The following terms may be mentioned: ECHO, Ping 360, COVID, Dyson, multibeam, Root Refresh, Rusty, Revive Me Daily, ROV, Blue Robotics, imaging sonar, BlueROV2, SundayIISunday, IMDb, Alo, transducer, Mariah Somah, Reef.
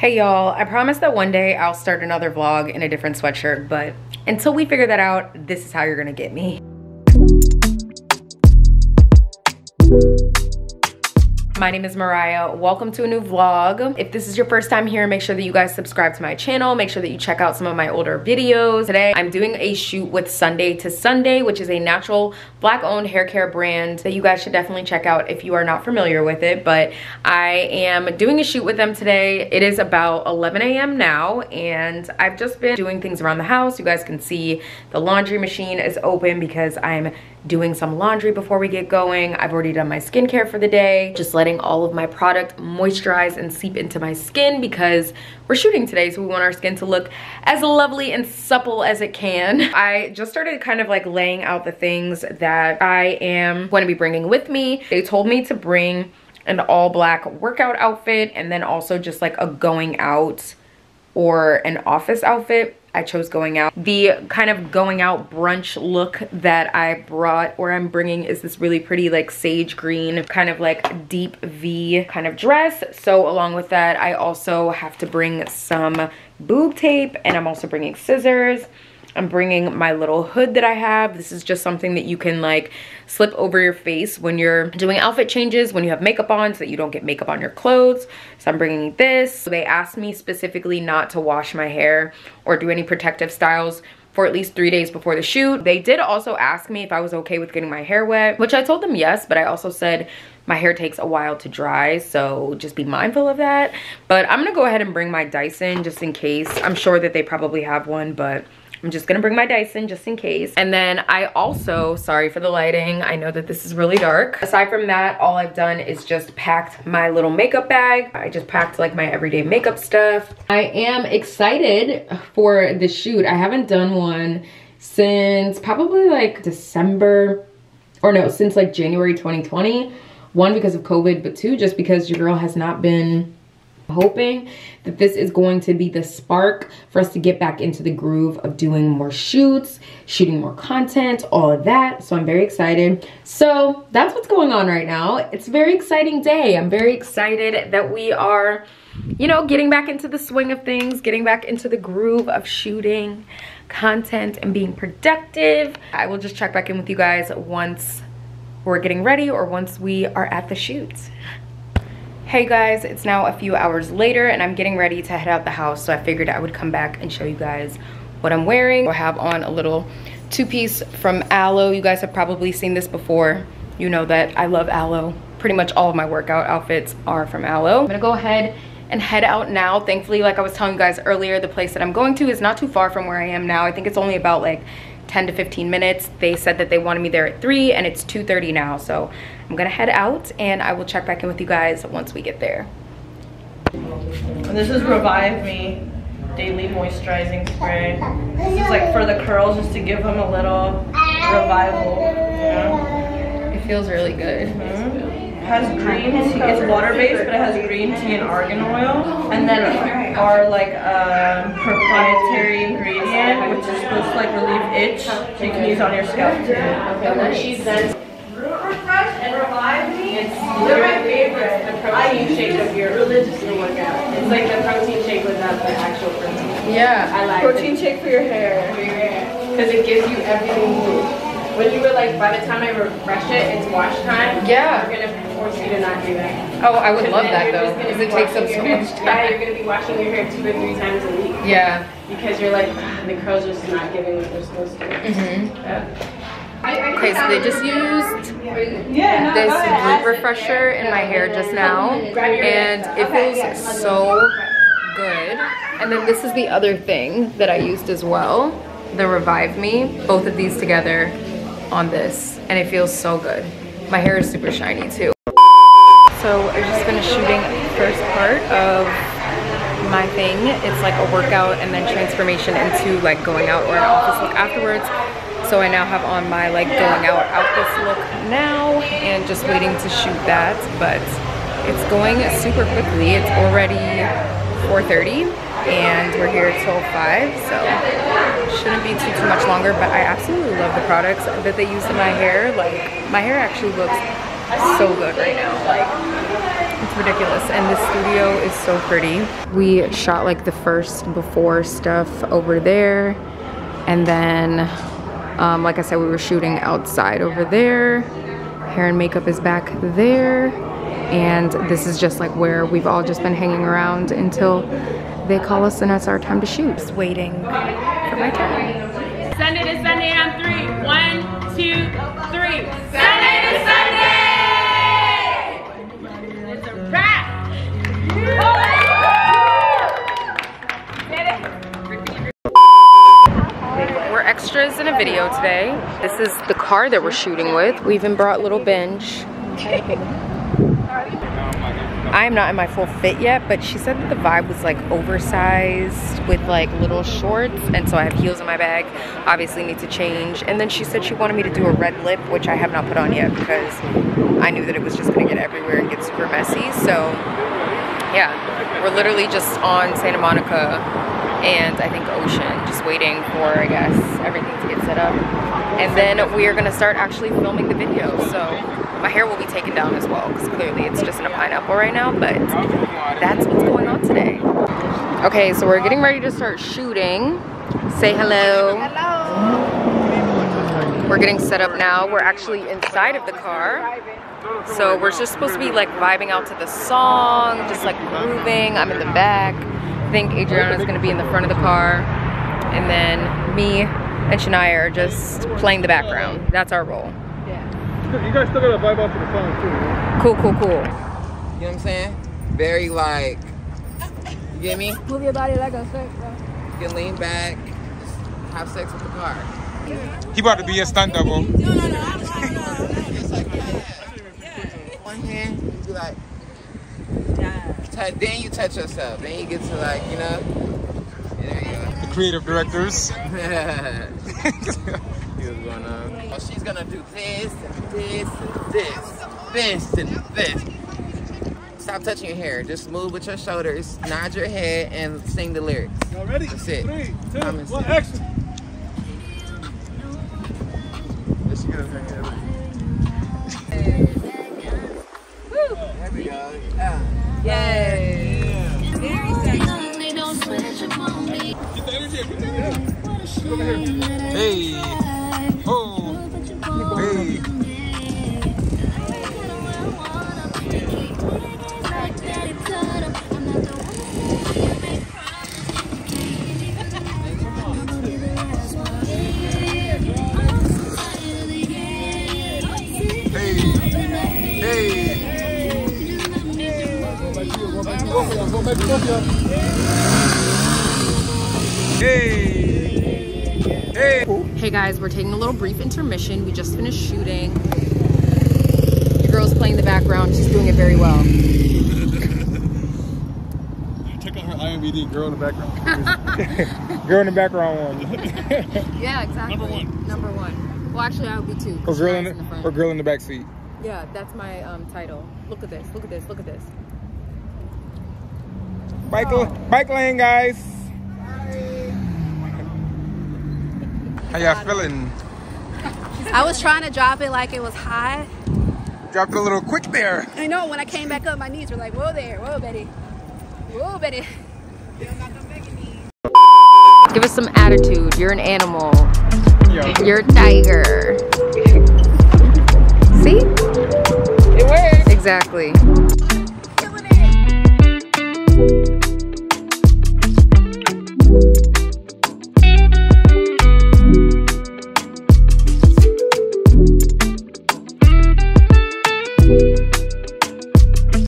Hey y'all, I promise that one day I'll start another vlog in a different sweatshirt, but until we figure that out, this is how you're gonna get me. My name is Mariah, welcome to a new vlog. If this is your first time here, make sure that you guys subscribe to my channel, make sure that you check out some of my older videos. Today, I'm doing a shoot with SundayIISunday, which is a natural black-owned hair care brand that you guys should definitely check out if you are not familiar with it, but I am doing a shoot with them today. It is about 11 a.m. now, and I've just been doing things around the house. You guys can see the laundry machine is open because I'm doing some laundry before we get going. I've already done my skincare for the day, just letting all of my product moisturize and seep into my skin because we're shooting today, so we want our skin to look as lovely and supple as it can. I just started kind of like laying out the things that I am going to be bringing with me. They told me to bring an all black workout outfit and then also just like a going out or an office outfit. I chose going out. The kind of going out brunch look that I brought or I'm bringing is this really pretty like sage green kind of like deep V kind of dress. So along with that, I also have to bring some boob tape, and I'm also bringing scissors. I'm bringing my little hood that I have. This is just something that you can like slip over your face when you're doing outfit changes, when you have makeup on, so that you don't get makeup on your clothes. So I'm bringing this. So they asked me specifically not to wash my hair or do any protective styles for at least 3 days before the shoot. They did also ask me if I was okay with getting my hair wet, which I told them yes, but I also said my hair takes a while to dry, so just be mindful of that. But I'm gonna go ahead and bring my Dyson just in case. I'm sure that they probably have one, but I'm just gonna bring my Dyson just in case. And then I also, sorry for the lighting, I know that this is really dark. Aside from that, all I've done is just packed my little makeup bag. I just packed like my everyday makeup stuff. I am excited for the shoot. I haven't done one since probably like December, or no, since like January 2020. One, because of COVID, but two, just because your girl has not been hoping that this is going to be the spark for us to get back into the groove of doing more shoots, shooting more content, all of that. So I'm very excited. So that's what's going on right now. It's a very exciting day. I'm very excited that we are, you know, getting back into the swing of things, getting back into the groove of shooting content and being productive. I will just check back in with you guys once we're getting ready or once we are at the shoot. Hey guys, it's now a few hours later and I'm getting ready to head out the house, so I figured I would come back and show you guys what I'm wearing. I have on a little two-piece from Alo. You guys have probably seen this before. You know that I love Alo. Pretty much all of my workout outfits are from Alo. I'm gonna go ahead and head out now. Thankfully, like I was telling you guys earlier, the place that I'm going to is not too far from where I am now. I think it's only about like 10 to 15 minutes. They said that they wanted me there at 3 and it's 2:30 now, so I'm gonna head out and I will check back in with you guys once we get there. And this is Revive Me Daily Moisturizing Spray. This is like for the curls, just to give them a little revival, you know? It feels really good. Mm-hmm. It has green tea. It's water-based, but it has green tea and argan oil, and then our like proprietary ingredient, which is supposed to like relieve itch, so you can use on your scalp too. And then she says, Root Refresh and Revive Me. It's my favorite. The protein shake of your religiously workout. It's like the protein shake without the actual protein. Yeah, I like protein shake for your hair. For your hair, because it gives you everything you need. When you were like, by the time I refresh it, it's wash time. Yeah. We're going to force you to not do that. Oh, I would love that though, because it takes up so much time. Yeah, you're going to be washing your hair 2 or 3 times a week. Yeah. Because you're like, the curls are just not giving what they're supposed to. Mm-hmm. Yeah. Okay, so they just used this root refresher in my hair just now, and it feels so good. And then this is the other thing that I used as well, the Revive Me. Both of these together on this, and it feels so good. My hair is super shiny too. So I just finished shooting the first part of my thing. It's like a workout and then transformation into like going out or an office look afterwards. So I now have on my like going out office look now and just waiting to shoot that, but it's going super quickly. It's already 4:30 and we're here till 5, so shouldn't be too much longer, but I absolutely love the products that they use in my hair. Like, my hair actually looks so good right now. Like, It's ridiculous, and the studio is so pretty. We shot like the first before stuff over there, and then like I said, we were shooting outside over there. Hair and makeup is back there, and this is just like where we've all just been hanging around until they call us and it's our time to shoot. Just waiting for my time. Sunday to Sunday on 3. 1, 2, 3. Sunday to Sunday! It's a wrap! We're extras in a video today. This is the car that we're shooting with. We even brought little Benj. I'm not in my full fit yet, but she said that the vibe was like oversized with like little shorts, and so I have heels in my bag, obviously need to change. And then she said she wanted me to do a red lip, which I have not put on yet because I knew that it was just gonna get everywhere and get super messy. So yeah, we're literally just on Santa Monica and I think Ocean, just waiting for, I guess, everything to get set up. And then we are gonna start actually filming the video, so. My hair will be taken down as well because clearly it's just in a pineapple right now, but that's what's going on today. Okay, so we're getting ready to start shooting. Say hello. Hello. We're getting set up now. We're actually inside of the car. So we're just supposed to be like vibing out to the song, just like grooving. I'm in the back. I think Adriana's gonna be in the front of the car. And then me and Shania are just playing the background. That's our role. You guys still gotta vibe off to the phone too, right? Cool, cool, cool. You know what I'm saying? Very like, you get me? Move your body like a surf, bro. You can lean back, just have sex with the car. He about to be a stunt double. No, I'm fine. Just like that. One hand, you be like, then you touch yourself. Then you get to like, you know? There you go. The creative directors. Oh, she's gonna do this and this and this, this and this. Stop touching your hair. Just move with your shoulders, nod your head, and sing the lyrics. Y'all ready? That's it. 3, 2, 1, action. Woo! There we go. Yay! Very sexy. Don't switch up on me. Get the energy. Hey. Oh, hey. Hey guys, we're taking a little brief intermission. We just finished shooting. Your girl's playing the background. She's doing it very well. You check out her IMDb, girl in the background. Girl in the background one. Yeah, exactly. Number one. Well, actually, I would be 2. Or girl in the back seat. Yeah, that's my title. Look at this. Look at this. Look at this. Bike lane, guys. How y'all feeling? I was trying to drop it like it was hot. Dropped a little quick there. I know, when I came back up, my knees were like, whoa there, whoa Betty. Whoa Betty. You don't got no big knees. Give us some attitude. You're an animal. Yo. You're a tiger. See? It works. Exactly.